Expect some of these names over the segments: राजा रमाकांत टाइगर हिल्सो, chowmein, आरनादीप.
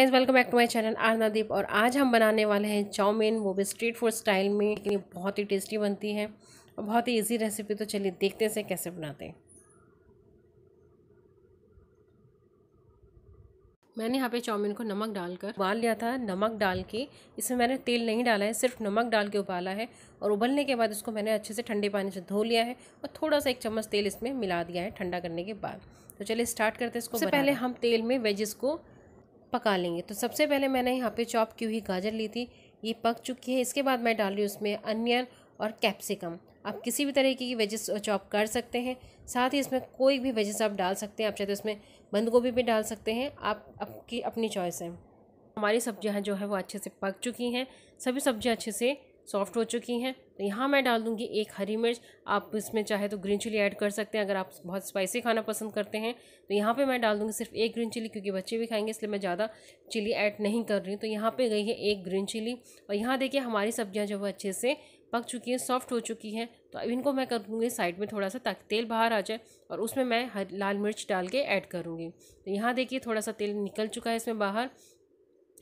Welcome back to my channel आरनादीप। और आज हम बनाने वाले हैं चाउमीन, वो भी स्ट्रीट फूड स्टाइल में, लेकिन ये बहुत ही टेस्टी बनती है और बहुत ही इजी रेसिपी। तो चलिए देखते हैं इसे कैसे बनाते हैं। मैंने यहाँ पे चाउमीन को नमक डालकर उबाल लिया था। नमक डाल के, इसमें मैंने तेल नहीं डाला है, सिर्फ नमक डाल के उबाला है। और उबलने के बाद इसको मैंने अच्छे से ठंडे पानी से धो लिया है और थोड़ा सा एक चम्मच तेल इसमें मिला दिया है ठंडा करने के बाद। तो चलिए स्टार्ट करते हैं इसको। सबसे पहले हम तेल में वेजिस को पका लेंगे। तो सबसे पहले मैंने यहाँ पे चॉप की हुई गाजर ली थी, ये पक चुकी है। इसके बाद मैं डाल रही हूँ उसमें अनियन और कैप्सिकम। आप किसी भी तरीके की वेजेस चॉप कर सकते हैं, साथ ही इसमें कोई भी वेजेस आप डाल सकते हैं। आप चाहे तो इसमें बंद गोभी भी डाल सकते हैं, आप आपकी अपनी चॉइस है। हमारी सब्जियाँ जो है वो अच्छे से पक चुकी हैं, सभी सब्जियाँ अच्छे से सॉफ्ट हो चुकी हैं। तो यहाँ मैं डाल दूँगी एक हरी मिर्च। आप इसमें चाहे तो ग्रीन चिली ऐड कर सकते हैं, अगर आप बहुत स्पाइसी खाना पसंद करते हैं। तो यहाँ पे मैं डाल दूँगी सिर्फ एक ग्रीन चिली, क्योंकि बच्चे भी खाएंगे इसलिए मैं ज़्यादा चिली ऐड नहीं कर रही हूँ। तो यहाँ पे गई है एक ग्रीन चिली। और यहाँ देखिए हमारी सब्जियाँ जो है अच्छे से पक चुकी हैं, सॉफ्ट हो चुकी हैं। तो अब इनको मैं कर दूँगी साइड में थोड़ा सा, ताकि तेल बाहर आ जाए। और उसमें मैं लाल मिर्च डाल के ऐड करूँगी। तो यहाँ देखिए थोड़ा सा तेल निकल चुका है इसमें बाहर।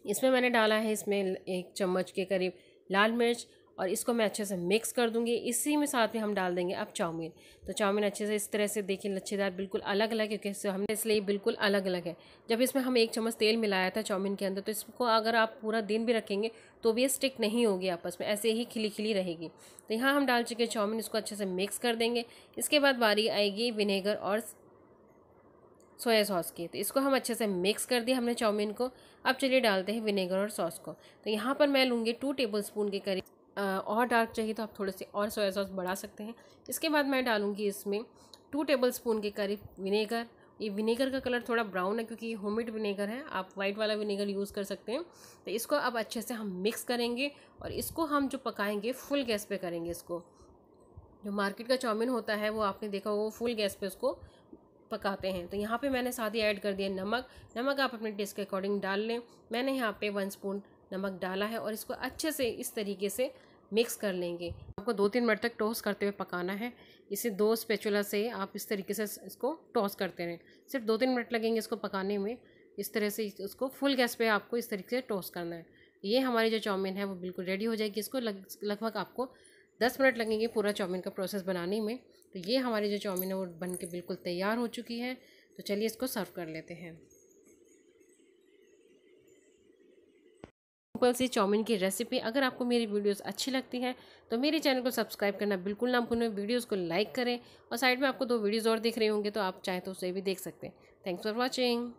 इसमें मैंने डाला है इसमें एक चम्मच के करीब लाल मिर्च, और इसको मैं अच्छे से मिक्स कर दूंगी। इसी में साथ में हम डाल देंगे अब चाउमीन। तो चाउमीन अच्छे से इस तरह से देखिए लच्छेदार, बिल्कुल अलग अलग, क्योंकि हमने इसलिए बिल्कुल अलग अलग है। जब इसमें हम एक चम्मच तेल मिलाया था चाउमीन के अंदर, तो इसको अगर आप पूरा दिन भी रखेंगे तो भी ये स्टिक नहीं होगी आपस में, ऐसे ही खिली खिली रहेगी। तो यहाँ हम डाल चुके चाउमीन, इसको अच्छे से मिक्स कर देंगे। इसके बाद बारी आएगी विनेगर और सोया सॉस की। तो इसको हम अच्छे से मिक्स कर दिया हमने चाउमीन को। अब चलिए डालते हैं विनेगर और सॉस को। तो यहाँ पर मैं लूँगी 2 टेबलस्पून के करीब। और डार्क चाहिए तो आप थोड़े से और सोया सॉस बढ़ा सकते हैं। इसके बाद मैं डालूँगी इसमें 2 टेबलस्पून के करीब विनेगर। ये विनेगर का कलर थोड़ा ब्राउन है, क्योंकि ये होममेड विनेगर है, आप वाइट वाला विनेगर यूज़ कर सकते हैं। तो इसको अब अच्छे से हम मिक्स करेंगे और इसको हम जो पकाएंगे फुल गैस पे करेंगे। इसको जो मार्केट का चाउमीन होता है वो आपने देखा वो फुल गैस पर उसको पकाते हैं। तो यहाँ पे मैंने साथ ही ऐड कर दिया नमक। नमक आप अपने टेस्ट के अकॉर्डिंग डाल लें। मैंने यहाँ पे 1 स्पून नमक डाला है और इसको अच्छे से इस तरीके से मिक्स कर लेंगे। आपको 2-3 मिनट तक टॉस करते हुए पकाना है। इसे 2 स्पैचुला से आप इस तरीके से इसको टॉस करते रहें। सिर्फ 2-3 मिनट लगेंगे इसको पकाने में। इस तरह से उसको फुल गैस पर आपको इस तरीके से टॉस करना है। ये हमारी जो चाउमीन है वो बिल्कुल रेडी हो जाएगी। इसको लगभग आपको 10 मिनट लगेंगे पूरा चाउमीन का प्रोसेस बनाने में। तो ये हमारी जो चाउमीन है वो बन के बिल्कुल तैयार हो चुकी है। तो चलिए इसको सर्व कर लेते हैं। सिंपल सी चाउमीन की रेसिपी। अगर आपको मेरी वीडियोस अच्छी लगती हैं तो मेरे चैनल को सब्सक्राइब करना बिल्कुल ना भूलें। वीडियोस को लाइक करें और साइड में आपको 2 वीडियोस और दिख रहे होंगे, तो आप चाहें तो उसे भी देख सकते हैं। Thanks for watching.